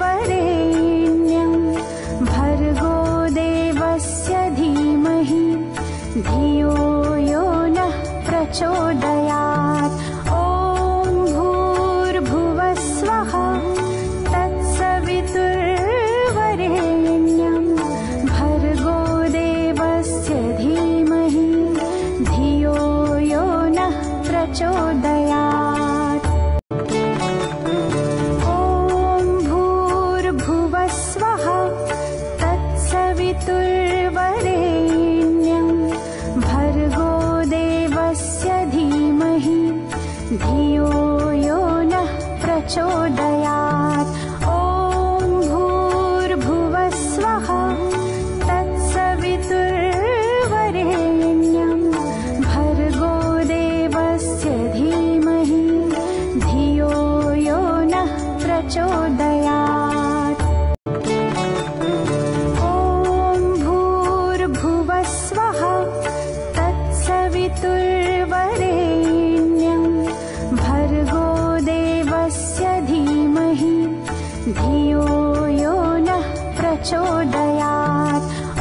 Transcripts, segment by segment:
वरेण्यं भर्गो देवस्य धीमहि धियो यो नः प्रचोदयात्। ॐ भूर्भुवः स्वः तत्सवितुर्वरेण्यं भर्गो देवस्य धीमहि धियो यो नः प्रचोदयात्। तुर्वरेण्यं भर्गो देवस्य धीमहि धियो यो नः प्रचोदयात्। ॐ भूर्भुवः स्वः तत्सवितुर्वरेण्यं भर्गो देवस्य धीमहि धियो यो नः प्रचोदयात्। धियो यो नः प्रचोदयात्। ॐ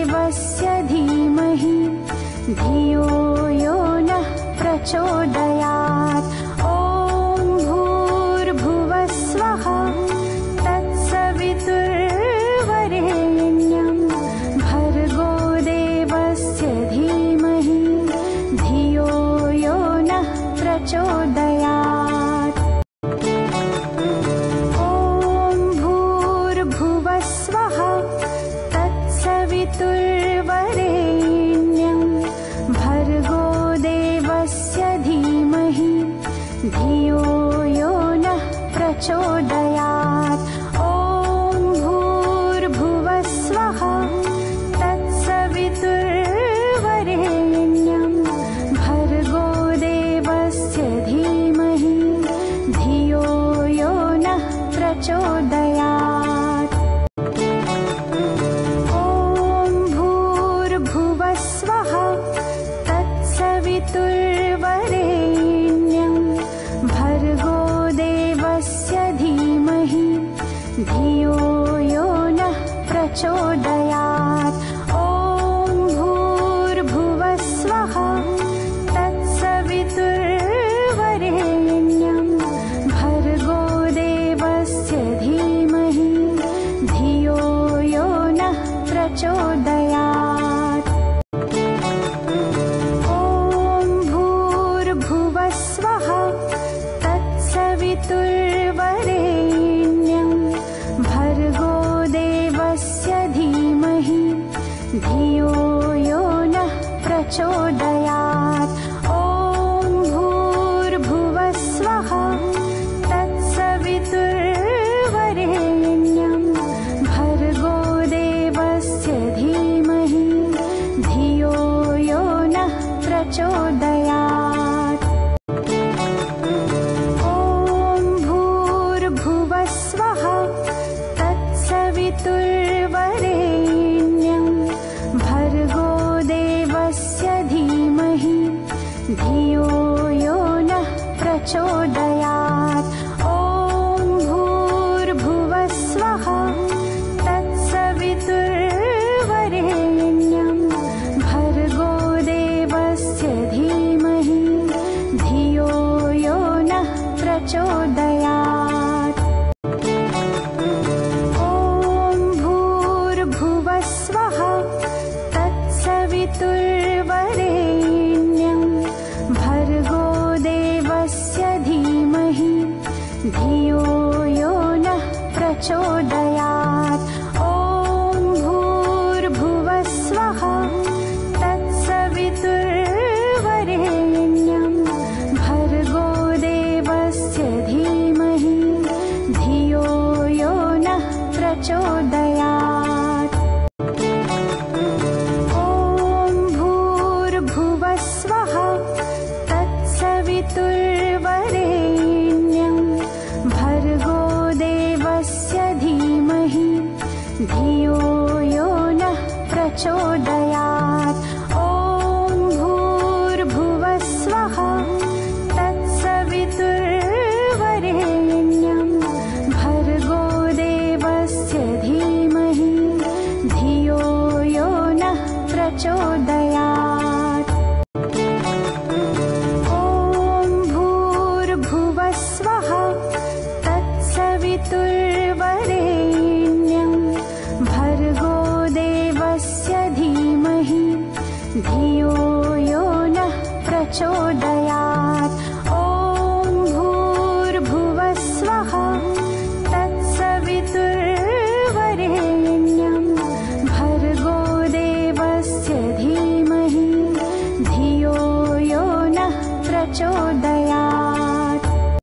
भूर्भुवः स्वः तत्सवितुर्वरेण्यं भर्गो देवस्य धीमहि धियो यो नः प्रचोदयात्। ॐ भूर्भुवः स्वः तत्सवितुर्वरेण्यं धियो यो नः प्रचोदयात्। ॐ भूर्भुवः स्वः तत्सवितुर्वरेण्यं भर्गो देवस्य धीमहि धियो यो नः प्रचोदयात्। ॐ भूर्भुवः स्वः तत्सवितुर्वरेण्यं भर्गो देवस्य धीमहि धियो यो नः प्रचोदयात्। ॐ भूर्भुवः स्वः तत्सवितुर्वरेण्यं भर्गो देवस्य धीमहि धियो यो नः प्रचोदयात्। ॐ भूर्भुवः स्वः तत्सवितुर्वरेण्यं भर्गो देवस्य धीमहि धियो यो नः प्रचोदयात्। ॐ भूर्भुवः स्वः तत्सवितुर्वरेण्यं भर्गो देवस्य धीमहि धियो यो नः प्रचोदयात्। तुर्वरेण्यं भर्गो देवस्य धीमहि धियो यो नः प्रचोदयात्। ॐ भूर्भुवः स्वः तत्सवितुर्वरेण्यं भर्गो देवस्य धीमहि धियो यो नः प्रचोदयात्। स्वः तत्सवितुर्वरेण्यं भर्गो देवस्य धीमहि धियो यो नः प्रचोदयात्। ॐ भूर्भुवः स्वः तत्सवितुर्वरेण्यं भर्गो देवस्य धीमहि प्रचोदयात्। ॐ भूर्भुवस्वः तत्सवितुर्वरेण्यं भर्गो देवस्य धीमहि धियो यो नः प्रचोदयात्। धियो यो नः प्रचोदयात्। ॐ भूर्भुवः स्वः तत्सवितुर्वरेण्यं भर्गो देवस्य धीमहि धियो यो नः प्रचोदयात्। ॐ भूर्भुवः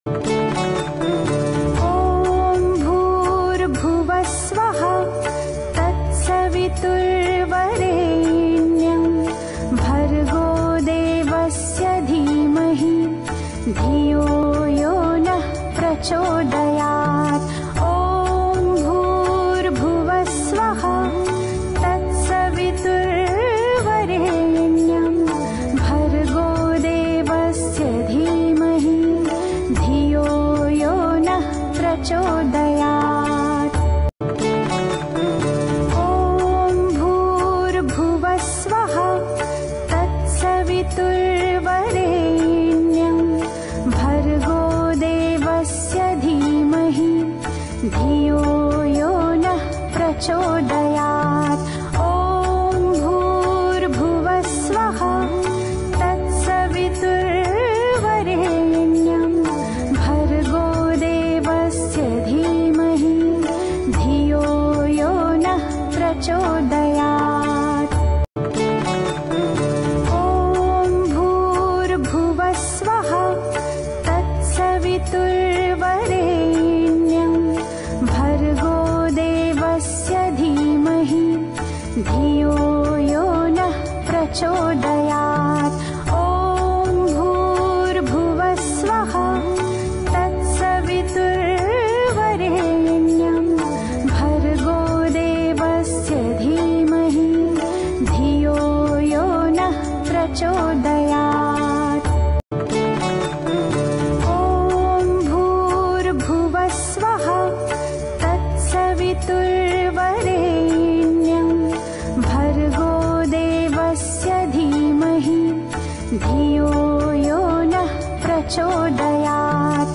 स्वः तत्सवितुर्वरेण्यं धियो यो नः प्रचोदयात्। ॐ भूर्भुवः स्वः तत्सवितुर्वरेण्यं भर्गो देवस्य धीमहि धियो यो नः प्रचोदयात्। ॐ भूर्भुवः स्वः तत्सवितुर्वरेण्यं धियो यो नः प्रचोदयात्। ॐ भूर्भुवः स्वः तत्सवितुर्वरेण्यं भर्गो देवस्य धीमहि धियो यो नः प्रचोदयात्।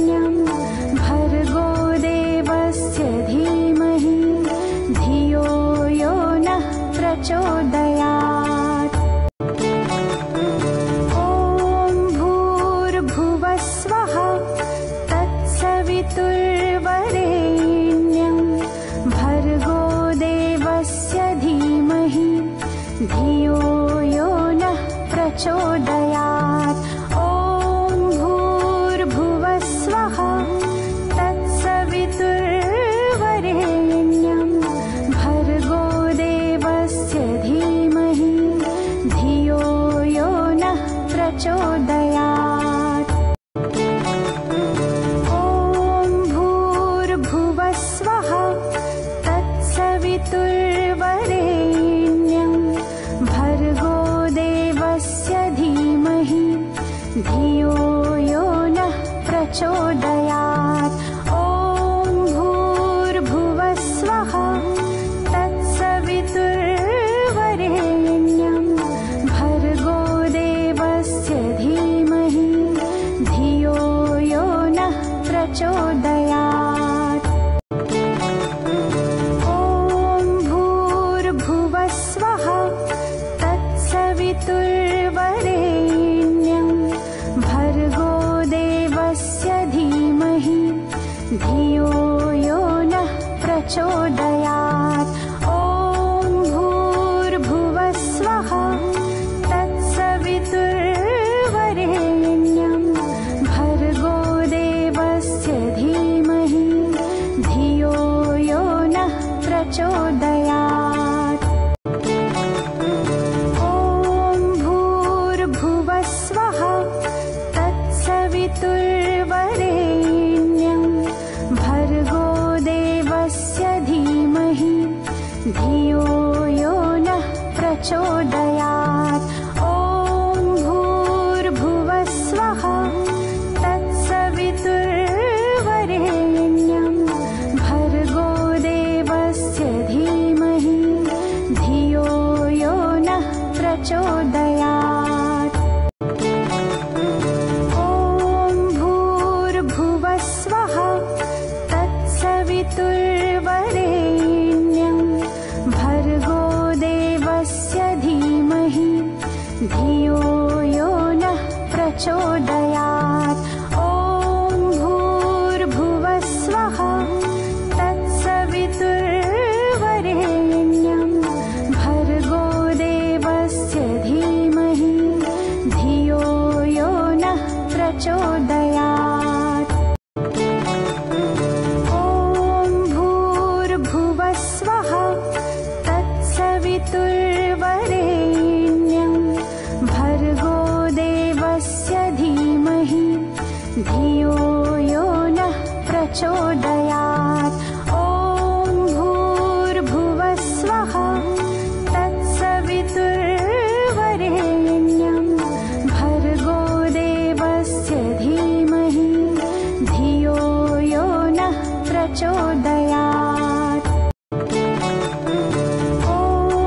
ॐ भूर्भुवः स्वः तत्सवितुर्वरेण्यं धियो यो नः प्रचोदयात्। ॐ भूर्भुवः स्वः तत्सवितुर्वरेण्यं भर्गो देवस्य धीमहि धियो यो नः प्रचोदयात्। ॐ भूर्भुवः स्वः तत्सवितुर्वरेण्यं भर्गो देवस्य धीमहि धियो यो नः प्रचोदयात्। ॐ भूर्भुवः स्वः तत्सवितुर्वरेण्यं भर्गो देवस्य धीमहि धियो यो नः प्रचोदयात्। ॐ भूर्भुवः स्वः तत्सवितुर्वरेण्यं भर्गो देवस्य धीमहि धियो यो नः प्रचोदयात्। ॐ भूर्भुवः स्वः तत्सवितुर्वरेण्यं भर्गो देवस्य धीमहि धियो यो नः प्रचोदयात्। स्वः तत्सवितुर्वरेण्यं भर्गो देवस्य धीमहि धियो यो नः प्रचोदयात्। ॐ भूर्भुवः स्वः तत्सवितुर्वरेण्यं भर्गो देवस्य धीमहि धियो यो नः प्रचोदयात्। तत्सवितुर्वरेण्यं भर्गो देवस्य धीमहि धियो यो नः प्रचोदयात्। ॐ भूर्भुवः स्वः तत्सवितुर्वरेण्यं भर्गो देवस्य धीमहि धियो यो नः प्रचोदयात्। भूर्भुवः स्वः तत्सवितुर्वरेण्यं धियो यो नः प्रचोदयात्। ॐ भूर्भुवस्वः तत्सवितुर्वरेण्यं भर्गो देवस्य धीमहि धियो यो नः प्रचोदयात्। ॐ भूर्भुवस्वः तत्सवितुर्वरेण्यं धियो यो नः प्रचोदयात्। ॐ भूर्भुवः स्वः तत्सवितुर्वरेण्यं भर्गो देवस्य धीमहि धियो यो नः प्रचोदयात्। ॐ भूर्भुवः स्वः तत्सवितुर्वरेण्यं धियो यो नः प्रचोदयात्। ॐ भूर्भुवः स्वः तत्सवितुर्वरेण्यं भर्गो देवस्य धीमहि धियो यो नः प्रचोदयात्। ॐ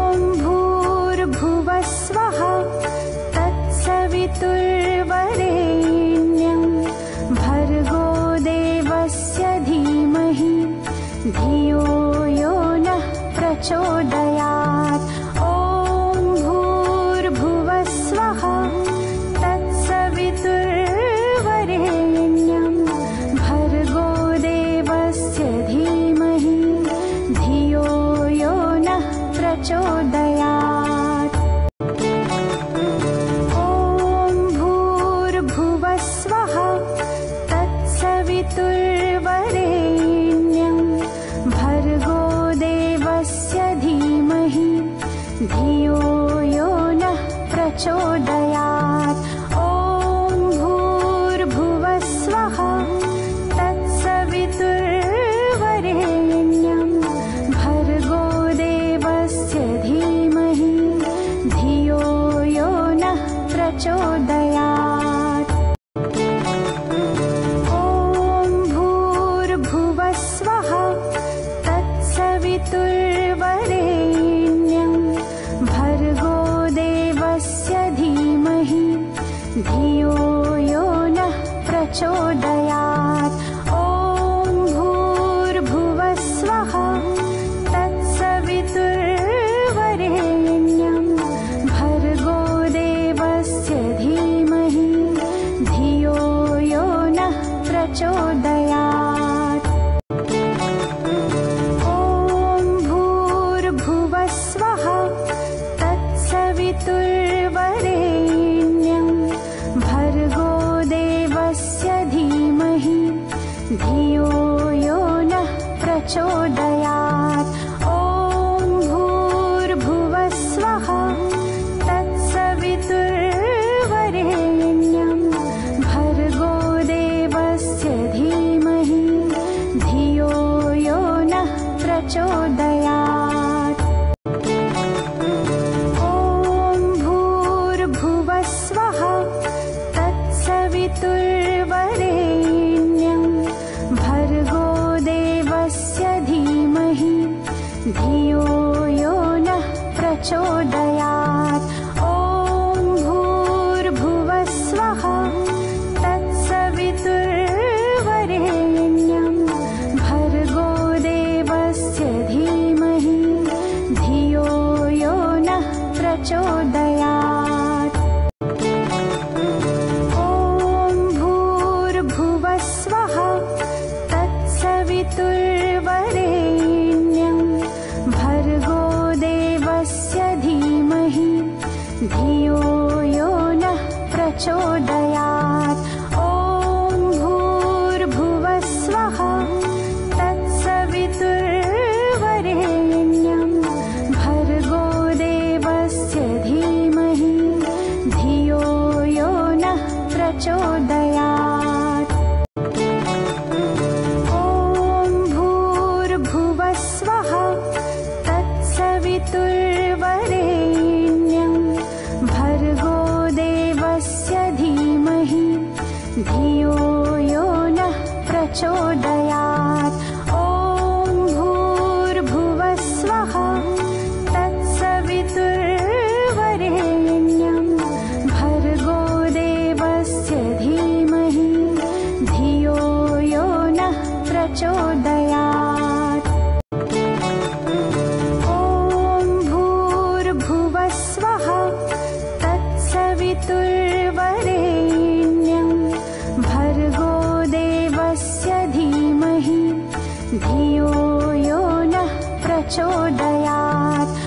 भूर्भुवः स्वः तत्सवितुर्वरेण्यं धियो यो नः प्रचोदयात्। ॐ भूर्भुवः स्वः तत्सवितुर्वरेण्यं भर्गो देवस्य धीमहि धियो यो नः प्रचोदयात्। ॐ भूर्भुवः स्वः तत्सवितुर्वरेण्यं धियो यो नः प्रचोदयात्। ॐ भूर्भुवः स्वः तत्सवितुर्वरेण्यं भर्गो देवस्य धीमहि धियो यो नः प्रचोदयात्। ॐ भूर्भुवः स्वः तत्सवितुर्वरेण्यं भर्गो देवस्य धीमहि धियो यो नः प्रचोदयात्। ॐ भूर्भुवः स्वः तत्सवितुर्वरेण्यं भर्गो देवस्य धीमहि धियो यो नः प्रचोदयात्। ॐ भूर्भुवः स्वः तत्सवितुर्वरेण्यं भर्गो देवस्य धीमहि धियो यो नः प्रचोदयात्। ॐ भूर्भुवः स्वः तत्सवितुर्वरेण्यं भर्गो देवस्य धीमहि धियो यो नः प्रचोदयात्। स्वः तत्सवितुर्वरेण्यं भर्गो देवस्य धीमहि धियो यो नः प्रचोदयात्। ॐ भूर्भुवः स्वः तत्सवितुर्वरेण्यं भर्गो देवस्य धीमहि धियो यो नः प्रचोदयात्। स्वः तत्सवितुर्वरेण्यं भर्गो देवस्य धीमहि प्रचोदयात्। ॐ भूर्भुवस्वः तत्सवितुर्वरेण्यं भर्गो देवस्य धीमहि धियो यो नः प्रचोदयात्।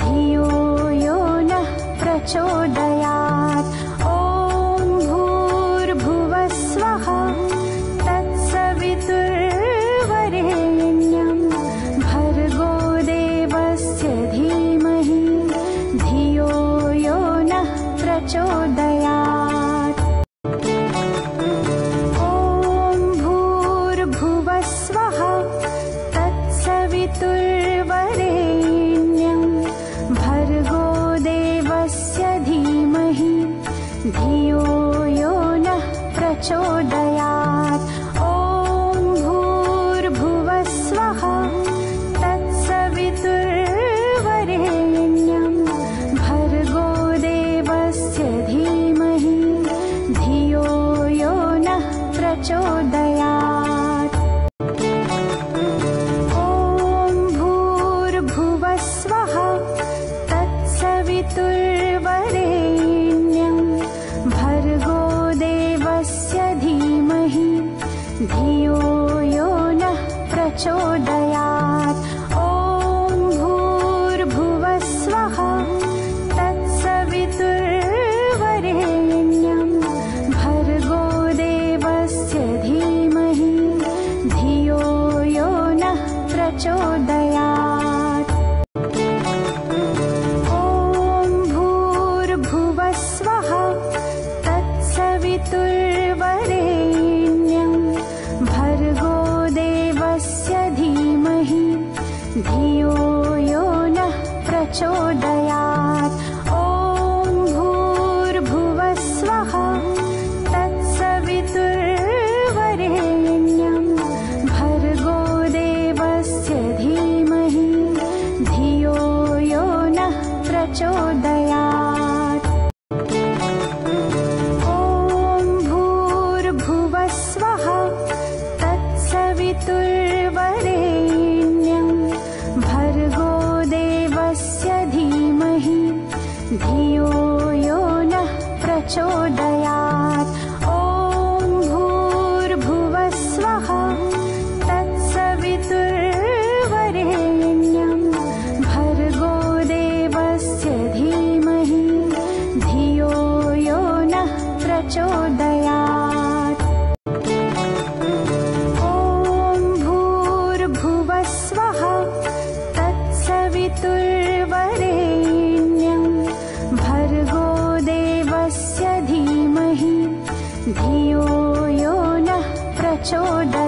धियो यो नः प्रचोदयात्। ॐ भूर्भुवस्वः तत्सवितुर्वरेण्यं भर्गो देवस्य धीमहि धियो यो नः प्रचोदयात्। ॐ भूर्भुवस्वः तत्सवितुर्वरेण्यं धियो यो नः प्रचोदयात्। ॐ भूर्भुवः स्वः तत्सवितुर्वरेण्यं भर्गो देवस्य धीमहि धियो यो नः प्रचोदयात्। ॐ भूर्भुवः स्वः तत्सवितुर्वरेण्यं धियो यो नः प्रचोदयात्। ॐ भूर्भुवः स्वः तत्सवितुर्वरेण्यं भर्गो देवस्य धीमहि धियो यो नः प्रचोदयात्। ॐ भूर्भुवः स्वः तत्सवितुर्वरेण्यं धियो यो नः प्रचोदयात्। ॐ भूर्भुवः स्वः तत्सवितुर्वरेण्यं भर्गो देवस्य धीमहि धियो यो नः प्रचोदयात्। ॐ भूर्भुवः स्वः तत्सवितुर्वरेण्यं धियो यो नः प्रचोदयात्। ॐ भूर्भुवः स्वः तत्सवितुर्वरेण्यं भर्गो देवस्य धीमहि धियो यो नः प्रचोदयात्। ॐ भूर्भुवः स्वः तत्सवितुर्वरेण्यं भर्गो देवस्य धीमहि धियो यो नः प्रचोदयात्।